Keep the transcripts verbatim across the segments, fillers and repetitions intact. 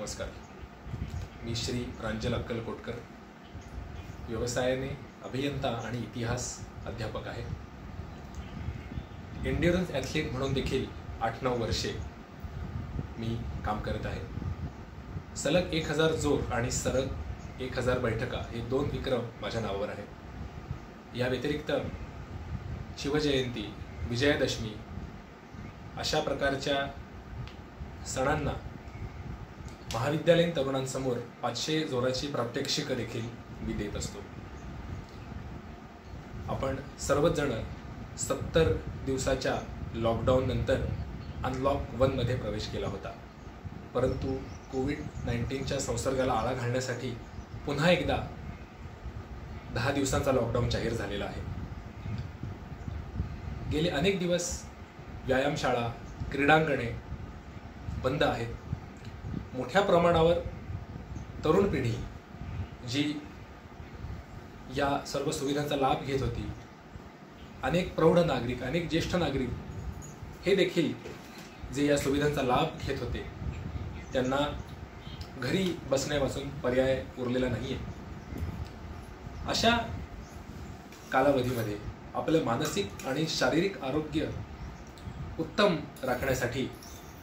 नमस्कार, मी श्री प्रांजल अक्कलकोटकर, व्यवसायाने अभियंता आणि इतिहास अध्यापक आहे। एंड्युरन्स ॲथलीट म्हणून देखील आठ नऊ वर्षे मी काम करत आहे। सलग एक हज़ार जोर आणि सरग एक हज़ार बैठका हे दोन विक्रम माझ्या नावावर आहे। या व्यतिरिक्त शिवजयंती, विजयादशमी अशा प्रकारच्या सणांना महाविद्यालयीन तरुणांसमोर पाचशे जोराची प्रात्यक्षिक देखील मी देत असतो। आपण सर्वजण सत्तर दिवसाच्या लॉकडाऊन नंतर अनलॉक वन मध्ये प्रवेश केला होता, परंतु कोविड नाइंटीन च्या संसर्गाला आळा घालण्यासाठी पुन्हा एकदा दहा दिवसांचा लॉकडाऊन जाहीर झालेला आहे। गेले अनेक दिवस व्यायामशाळा, क्रीडांगणे बंद आहेत। मोठ्या प्रमाणावर तरुण पिढी जी या सर्व सुविधांचा लाभ घेत होती, अनेक प्रौढ नागरिक, अनेक ज्येष्ठ नागरिक हे देखील जे या सुविधांचा लाभ घेत होते त्यांना घरी बसण्यापासून पर्याय उरलेला नाही आहे। अशा कालावधीमध्ये आपलं मानसिक आणि शारीरिक आरोग्य उत्तम राखण्यासाठी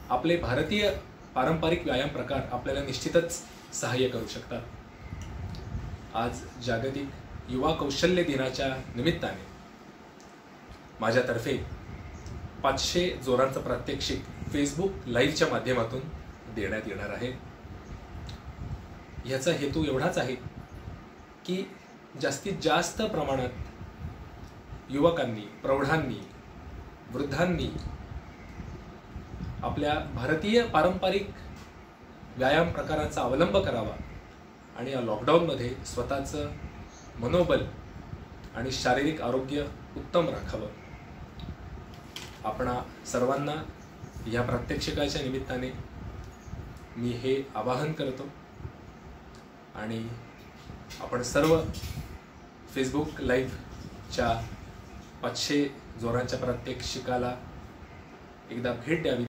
आपले भारतीय पारंपरिक व्यायाम प्रकार आपल्याला निश्चितच सहाय्य करू शकतात। आज जागतिक युवा कौशल्य दिनाच्या निमित्ताने माझ्यातर्फे पाचशे जोरांचं प्रात्यक्षिक फेसबुक लाईव्हच्या माध्यमातून देण्यात येणार आहे। याचा हेतू एवढाच आहे की जास्तीत जास्त प्रमाणात युवकांनी, प्रौढांनी, वृद्धांनी आपल्या भारतीय पारंपरिक व्यायाम प्रकारांचा अवलंब करावा आणि या लॉकडाऊनमध्ये स्वतःचं मनोबल आणि शारीरिक आरोग्य उत्तम राखावं। आपणा सर्वांना या प्रात्यक्षिकाच्या निमित्ताने मी हे आवाहन करतो आणि आपण सर्व फेसबुक लाईव्हच्या पाचशे जोरांच्या प्रात्यक्षिकाला एकदा भेट द्यावी।